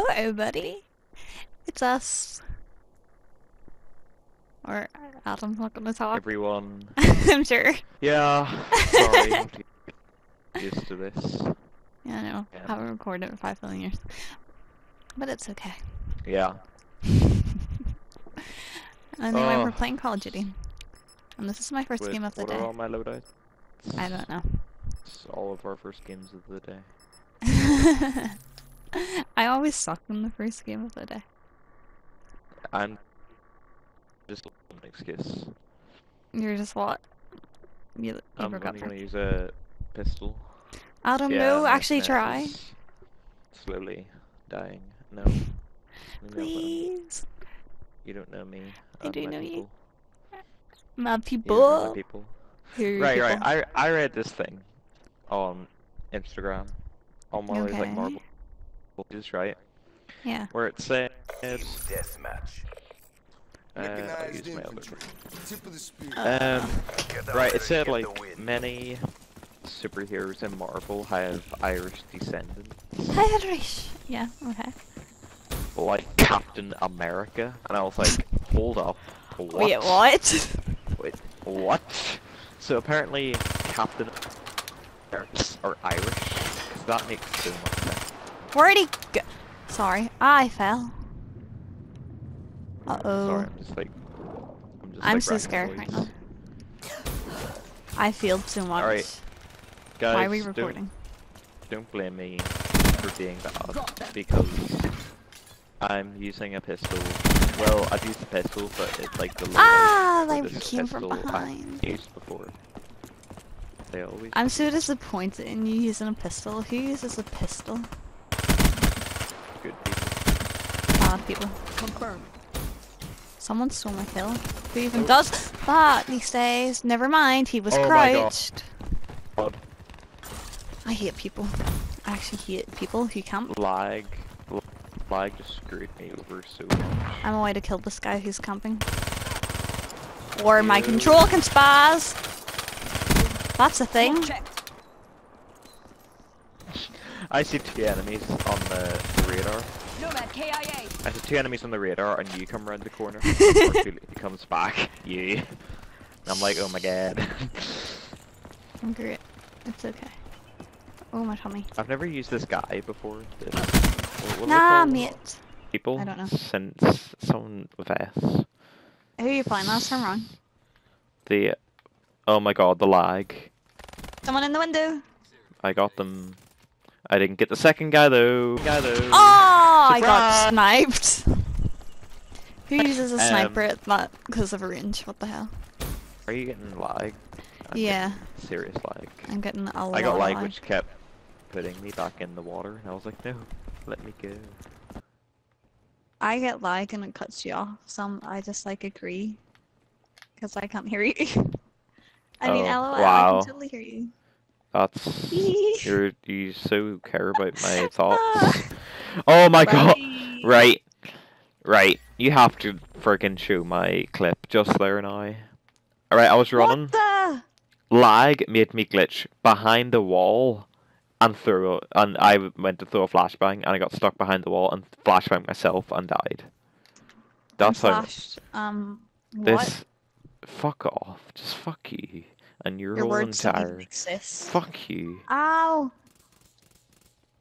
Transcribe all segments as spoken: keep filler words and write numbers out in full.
Hello, buddy. It's us. Or Adam's not gonna talk. Everyone. I'm sure. Yeah. Sorry. I'm used to this. Yeah, I know. Yeah. I haven't recorded it for five million years, but it's okay. Yeah. And anyway, oh. we're playing Call of Duty, and this is my first Wait, game of the what day. What are all my loadouts? I don't know. It's all of our first games of the day. I always suck in the first game of the day. I'm just an excuse. You're just what? You, you I'm forgot only gonna use a pistol. I don't yeah, know. Actually, try. Slowly dying. No. Please. You don't know me. I do know people. you. My people. You my people. Here right, people. right. I I read this thing on Instagram on one okay. of these like Marvel. Just right. Yeah. Where it says deathmatch. Uh, I'll use my other. Oh. Um. Right. It said like many superheroes in Marvel have Irish descendants. Irish. Yeah. Okay. Like Captain America, and I was like, hold up. What? Wait, what? Wait, what? So apparently, Captain America are Irish. That makes so much sense. Where'd he go? Sorry, I fell. Uh oh. Sorry, I'm just like. I'm, just, I'm like, so scared right now. I failed so much. Alright. Guys, why are we recording? Don't, don't blame me for being bad, because I'm using a pistol. Well, I've used a pistol, but it's like the lowest. Ah, they came from behind. I've used before. They always I'm so disappointed in you using a pistol. Who uses a pistol? Good people. Bad people. Confirm. Someone stole my kill. Who even oh. does that these days? Never mind, he was oh crouched. My God. I hate people. I actually hate people who camp. Lag. Lag just screwed me over so much. I'm a way to kill this guy who's camping. Or my Ew. control can spaz. That's a thing. I see two enemies on the, the radar. Nomad, K I A. I see two enemies on the radar, and you come around the corner. He comes back, you. Yeah. I'm like, oh my god. I'm great. It's okay. Oh my tummy. I've never used this guy before. What nah, mate. People. I don't know. Since someone with S. Who are you playing last time wrong? The. Oh my god, the lag. Someone in the window. I got them. I didn't get the second guy though. Guy though. Oh, Surprise! I got sniped. Who uses a sniper um, at that because of range? What the hell? Are you getting lag? I'm yeah. Getting serious lag. I'm getting a lot. I got lag, lag, which kept putting me back in the water, and I was like, no, let me go. I get lag and it cuts you off. Some I just like agree, because I can't hear you. I oh, mean, lol, wow. I can totally hear you. That's you're, you so care about my thoughts. Oh my right. god! Right, right. You have to friggin' show my clip just there now. Alright, I was running. What the? Lag made me glitch behind the wall, and throw and I went to throw a flashbang, and I got stuck behind the wall and flashbang myself and died. That's I'm how. Flashed. Um. What? This. Fuck off! Just fuck you. And you're Your all entire. Fuck you. Ow!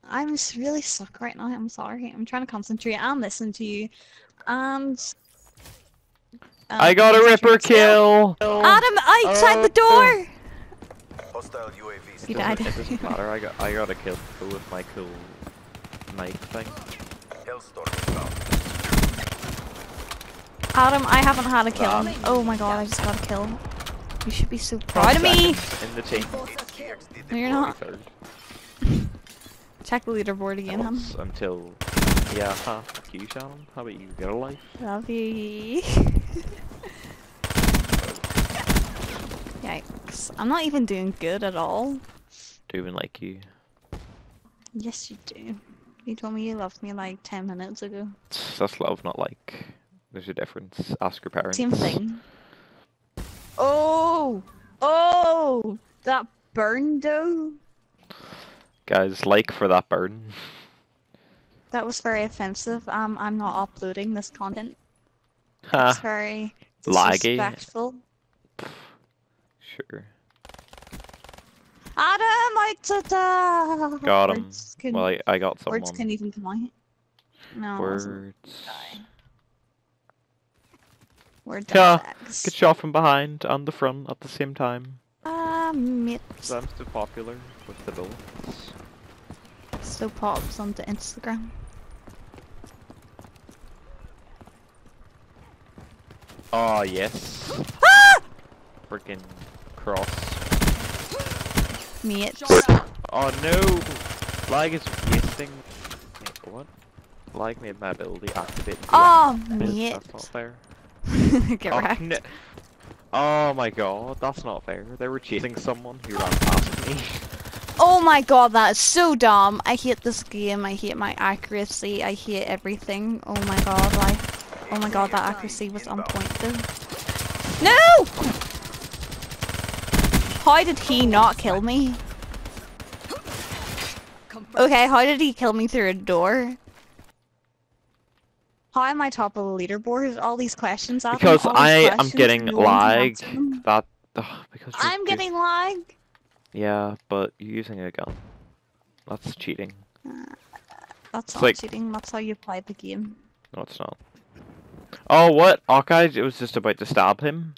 I'm really stuck right now. I'm sorry. I'm trying to concentrate and listen to you. And. Um, I got a ripper kill. kill! Adam, outside oh. the door! Hostile U A V. You died. It doesn't matter. I got, I got a kill with my cool knife thing. Adam, I haven't had a kill. Um, oh my god, yeah. I just got a kill. You should be so proud of me! In the team. No, you're not. Check the leaderboard again, hon. Until... Yeah, huh? Fuck you, Shannon. How about you get a life? Love you. Yikes. I'm not even doing good at all. Doing like you. Yes, you do. You told me you loved me like ten minutes ago. That's love, not like. There's a difference. Ask your parents. Same thing. Oh! Oh! That burn, though? Guys, like for that burn. That was very offensive. Um, I'm not uploading this content. Huh. It's very disrespectful. Laggy. Sure. Adam, I did that! Got him. Can, well, I, I got someone. Words can't even come out. No, words. We're done. Good shot from behind and the front at the same time. Um, uh, so I'm still popular with the bullets. Still pops onto Instagram. Oh, yes. Ah! Freaking cross. Me oh no! Lag is wasting. Wait, what? Lag made my ability activate. Oh, me that's not fair. Get oh, wrecked. No. Oh my god, that's not fair. They were chasing someone who ran past me. Oh my god, that is so dumb. I hate this game. I hate my accuracy. I hate everything. Oh my god, like. Oh my god, that accuracy was on point though. No! How did he not kill me? Okay, how did he kill me through a door? How am I top of the leaderboard? All these questions. Because I am getting lag. That ugh, because I'm getting lag. Yeah, but you're using a gun. That's cheating. Uh, that's not like, cheating. That's how you play the game. No, it's not. Oh, what? Archive. It was just about to stab him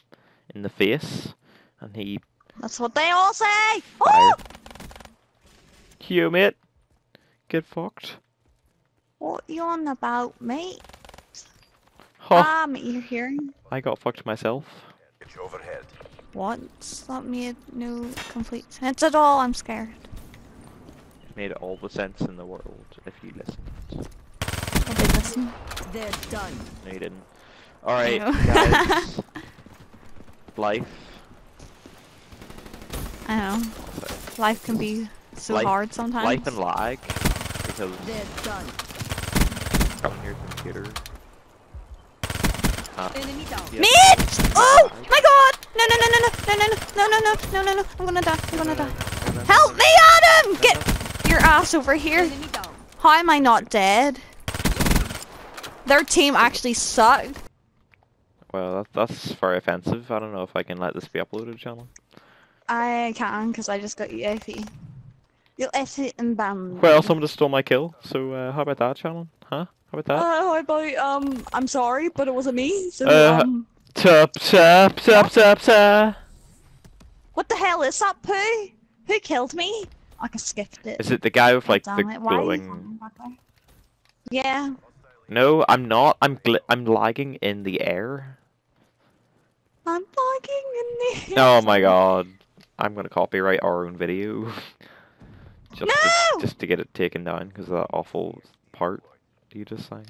in the face, and he. That's what they all say! Oh! You, mate. Get fucked. What you on about, mate? Huh. Ah, mate, you hearing? I got fucked myself. It's overhead. What? That made no complete sense at all, I'm scared. It made all the sense in the world, if you listened. I did listen. They're done. No, you didn't. Alright, guys. Life. I know. Life can be so life, hard sometimes. Life and lag. Because it's done. On your computer. Uh, Enemy down. Yeah. Meat! Oh my god! No no no no no no no no no no no no no! I'm gonna die! I'm gonna die! Help me, Adam! Get your ass over here! How am I not dead? Their team actually sucked. Well, that, that's very offensive. I don't know if I can let this be uploaded, channel. I can, because I just got U A P. You'll F T and bam. Well, someone just stole my kill, so uh, how about that, Shannon? Huh? How about that? Uh, how about, um, I'm sorry, but it wasn't me, so, uh, um... Tup, tup, tup, tup, tup. What the hell is that, poo? Who killed me? I can skip it. Is it the guy with, like, oh, the it. glowing... Yeah. No, I'm not. I'm gl I'm lagging in the air. I'm lagging in the air. Oh my god. I'm gonna copyright our own video, just, no! to, just to get it taken down because of that awful part you just sang.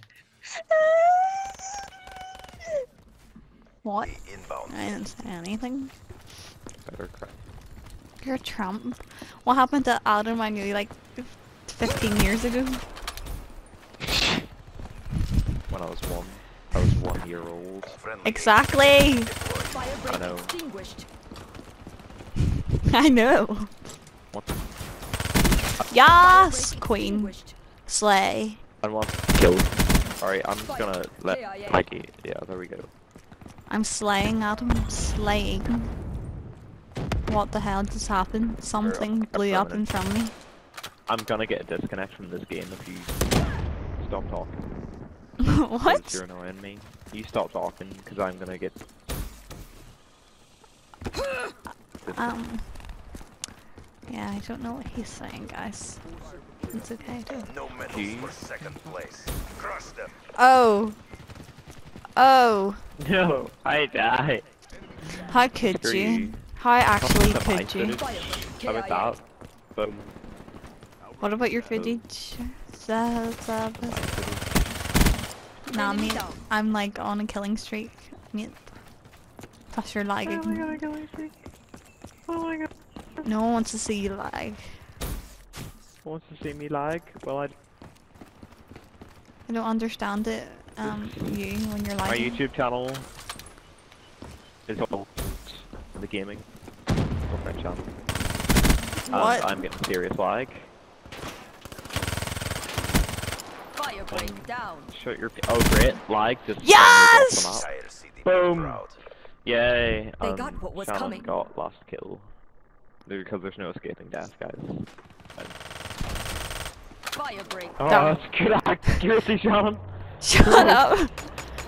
What? I didn't say anything. Better crap. You're a Trump. What happened to Adam? I knew like fifteen years ago. When I was one, I was one year old. Exactly. I know. I know. What? Yas, Queen. Slay. And one kill. Alright, I'm just gonna let Mikey. Yeah, there we go. I'm slaying, Adam. Slaying. What the hell just happened? Something blew up in front of me. I'm gonna get a disconnect from this game if you stop talking. What? You're annoying me. You stop talking, because I'm gonna get. Um. Yeah, I don't know what he's saying, guys. It's okay. No medals for second place. Crush them. Oh. Oh. No, I die. How could Three. you? How actually could you? How about that? Boom. What about your footage? Nah, mate. I'm like on a killing streak. Mate. That's your lag again. Oh my god. No one wants to see you lag. Who wants to see me lag? Well, I. I don't understand it. Um, you when you're lagging. My YouTube channel is all the gaming. Or my channel. What? And I'm getting serious lag. Fire thing. Shut your. Oh great, like this. Yes. Boom. Yay. Um, they got what was Shannon coming. Got last kill. Because there's no escaping death, guys. Fire break. Oh, that's good accuracy, Shannon. Shut up.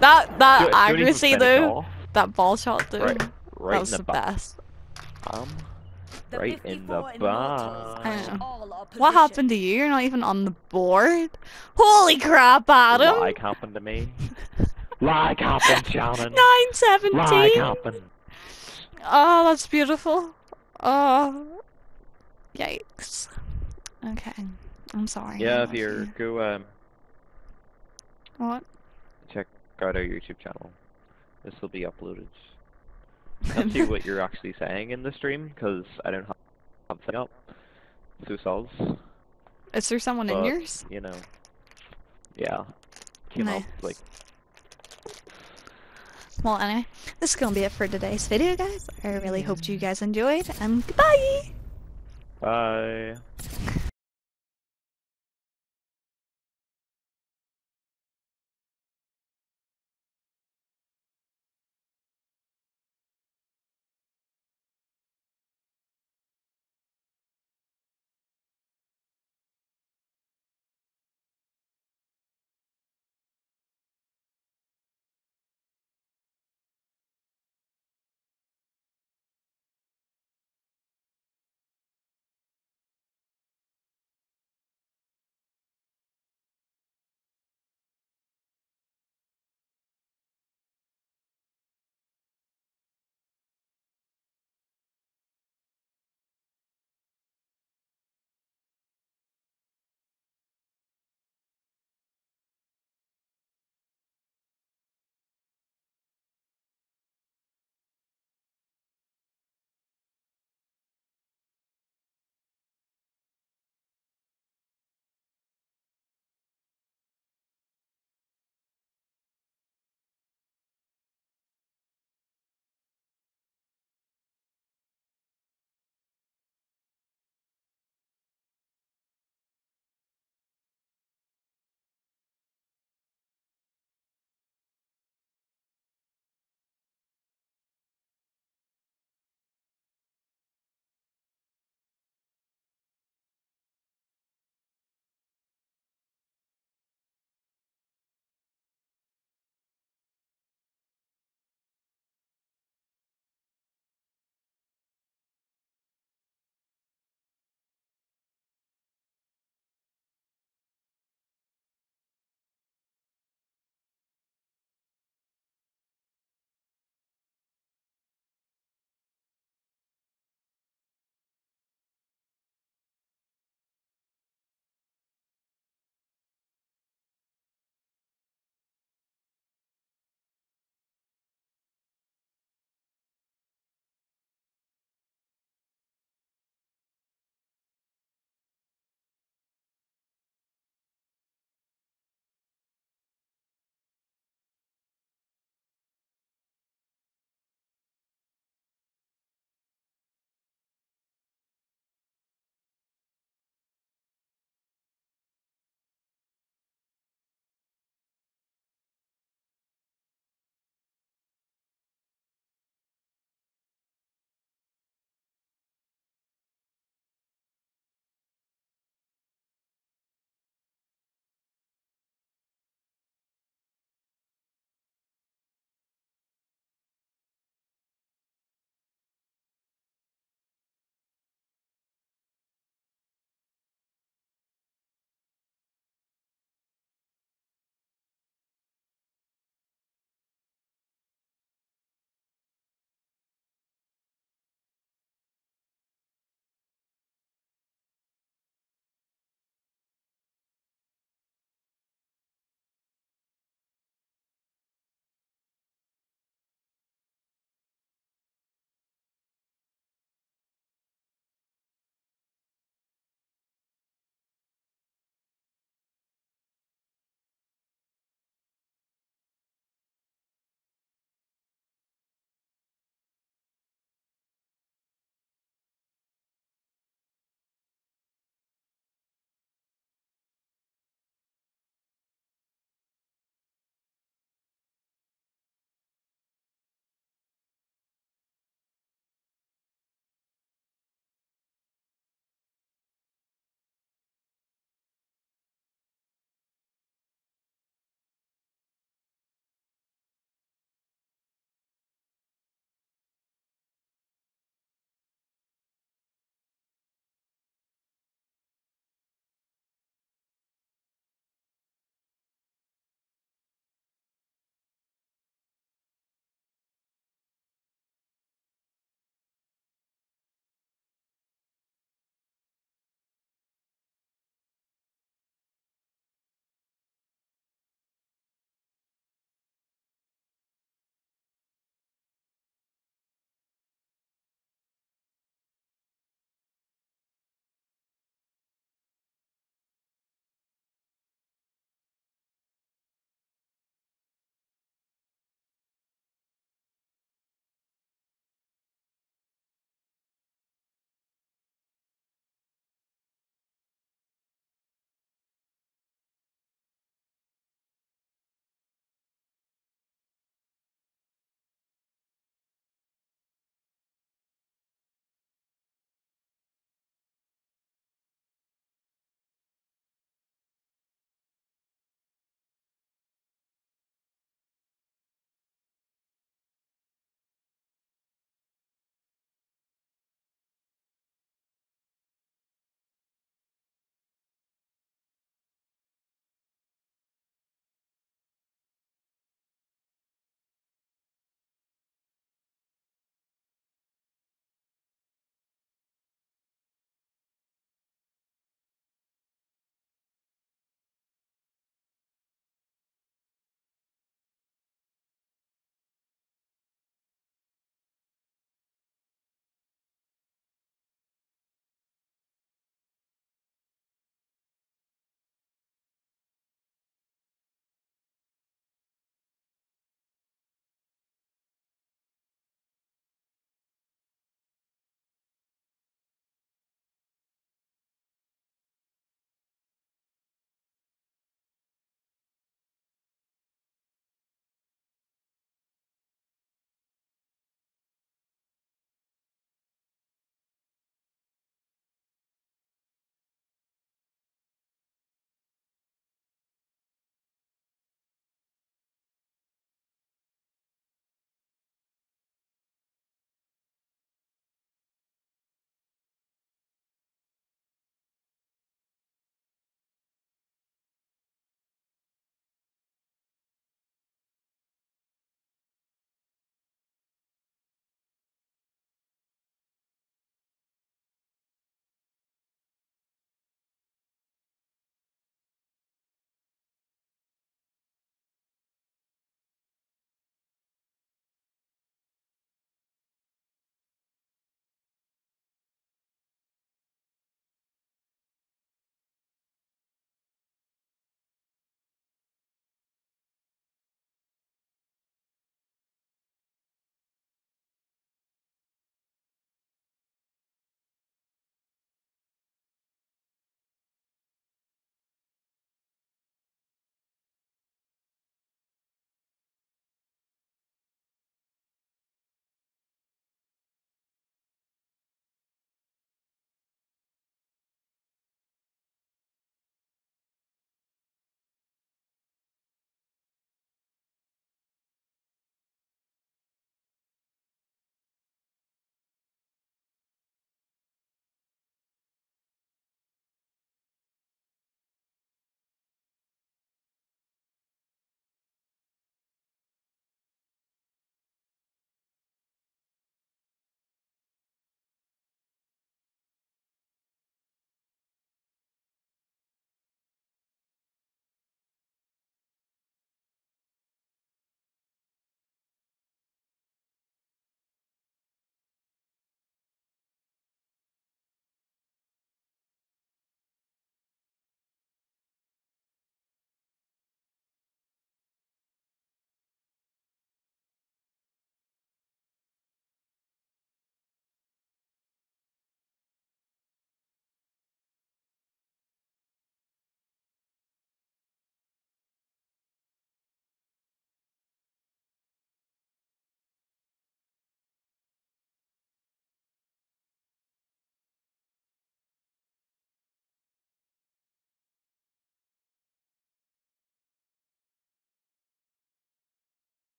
That that do it, accuracy though. That ball shot though. Right, right that was the, the best. Um. Right in the back. What happened to you? You're not even on the board. Holy crap, Adam! Like happened to me. Like happened, Shannon. Nine seventeen. Like happened. Oh, that's beautiful. Oh, yikes. Okay, I'm sorry. Yeah, if you're you. go um. What? Check out our YouTube channel. This will be uploaded. Let's see what you're actually saying in the stream, because I don't have thing up. Two souls. Is there someone but, in yours? You know. Yeah. Came nice. Up, like. Well, anyway, this is gonna be it for today's video, guys. I really hoped you guys enjoyed, and goodbye. Bye.